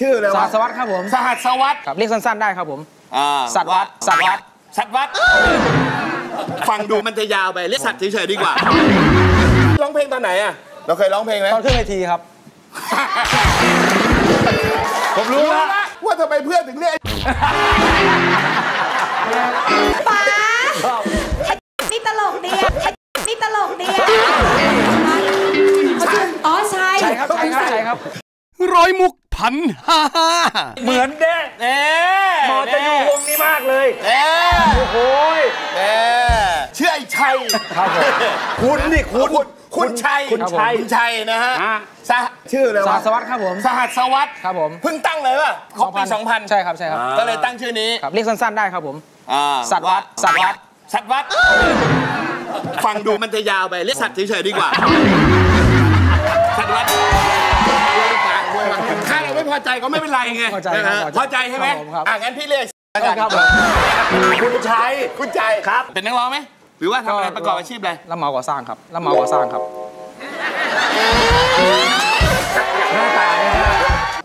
ชื่ออะไรวะสหัสวัตรครับผมสหัสวัตรครับเรียกสั้นๆได้ครับผมสัตวัตรสัตวัตรสัตวัตรฟังดูมันจะยาวไปเรียกสัตว์เฉยๆดีกว่าร้องเพลงตอนไหนอ่ะเราเคยร้องเพลงไหมตอนขึ้นเวทีครับผมรู้แล้วว่าทำไมเพื่อนถึงเรียกป๋านี่ตลกดีนี่ตลกดีอ๋อใช่ใช่ครับใช่ครับร้อยมุกพันห้าเหมือนเด้หมอจะอยู่วงนี้มากเลยโอ้โหเชื่อไอ้ชัยครับคุณนี่คุณชัยคุณชัยนะฮะชื่ออะไรวะสหัสวัตรครับผมสหัสวัตรครับผมเพิ่งตั้งเลยป่ะของปี 2000 ใช่ครับใช่ครับก็เลยตั้งชื่อนี้เรียกสั้นๆได้ครับผมสัตวัตรสัตวัตรสัตวัตรฟังดูมันจะยาวไปเรียกสัตว์เฉยๆดีกว่าสัตวัตรถ้าเราไม่พอใจก็ไม่เป็นไรไงพอใจใช่ไหมงั้นพี่เรียกครับคุณชัยคุณชัยครับเป็นนักร้องไหมหรือว่าทำอะไรประกอบอาชีพอะไรรับเหมาก่อสร้างครับรับเหมาก่อสร้างครับ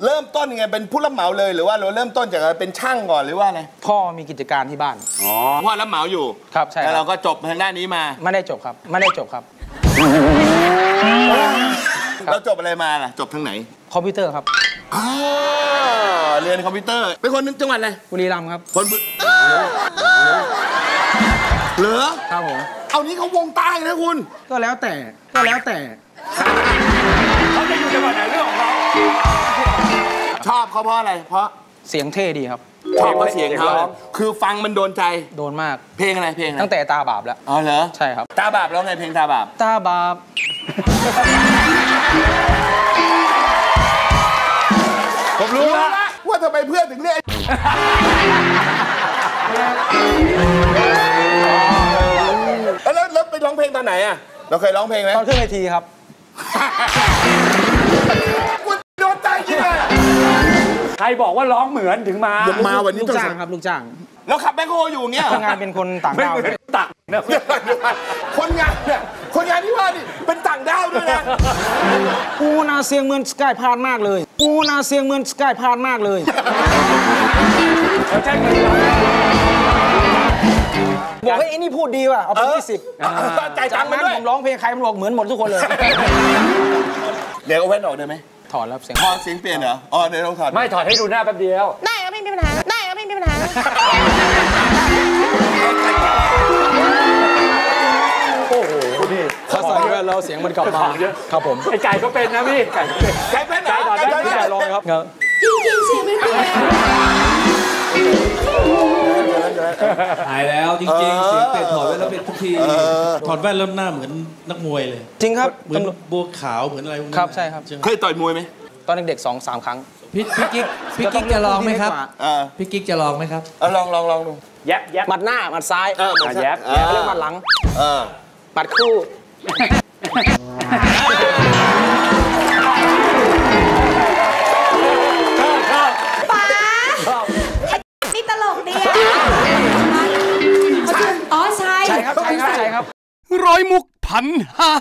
เริ่มต้นยังไงเป็นผู้รับเหมาเลยหรือว่าเราเริ่มต้นจากเป็นช่างก่อนหรือว่าอะไรพ่อมีกิจการที่บ้านอ๋อพ่อรับเหมาอยู่ครับใช่แล้วเราก็จบทางด้านนี้มาไม่ได้จบครับไม่ได้จบครับเราจบอะไรมาล่ะจบทางไหนคอมพิวเตอร์ครับเรียนคอมพิวเตอร์เป็นคนจังหวัดอะไรบุรีรัมย์ครับคนเหลือครับผมเอานี้เขาวงใต้นะคุณก็แล้วแต่เขาจะอยู่จังหวัดไหนเรื่องของเราชอบเขาเพราะอะไรเพราะเสียงเท่ดีครับชอบเพราะเสียงเขาคือฟังมันโดนใจโดนมากเพลงอะไรเพลงตั้งแต่ตาบาปแล้วอ๋อเหรอใช่ครับตาบาปแล้วไงเพลงตาบาปผมรู้แล้วว่าทำไมเพื่อนถึงเรียกแล้วไปร้องเพลงตอนไหนอ่ะเราเคยร้องเพลงไหมตอนขึ้นเวทีครับคุณโดนใจจริงอ่ะใครบอกว่าร้องเหมือนถึงมาวันนี้ลูกจ้างครับลูกจ้างแล้วขับแบ็คโฮอยู่เงี้ยคนงานเป็นคนต่างดาวต่างเนี่ยคนงานเนี่ยคนงานที่ว่านี่เป็นต่างดาวด้วยนะอูนาเสียงเหมือนสกายพานมากเลยอูนาเสียงเหมือนสกายพานมากเลยบอกให้ไอ้นี่พูดดีว่ะเอาไป20จ่ายตังค์มาด้วยผมร้องเพลงใครมันบอกเหมือนหมดทุกคนเลยเดี๋ยวเอาแว่นออกได้ไหมถอดแล้วเสียงพอเสียงเปลี่ยนเหรออ๋อเดี๋ยวต้องถอดไม่ถอดให้ดูหน้าแป๊บเดียวได้ก็ไม่มีปัญหาได้ก็ไม่มีปัญหาโอ้โหนี่เขาใส่แว่นแล้วเสียงมันกลับมาครับผมไอ้ไก่ก็เป็นนะพี่ไก่เป็นไก่เป็นไก่ถอดได้พี่ไก่ลองครับจริงจริงเสียงไม่เปลี่ยนหายแล้วจริงๆเสียงเตะถอดแว่นแล้วเป็นทุกทีถอดแว่นแล้วหน้าเหมือนนักมวยเลยจริงครับเหมือนบัวขาวเหมือนอะไรครับใช่ครับเคยต่อยมวยไหมตอนเด็กๆ2-3 ครั้งพี่กิ๊กจะลองไหมครับพี่กิ๊กจะลองไหมครับลองดูแยบมัดหน้ามัดซ้ายมัดแยบเรื่องมัดหลังมัดคู่ร้อยมุกพันห้า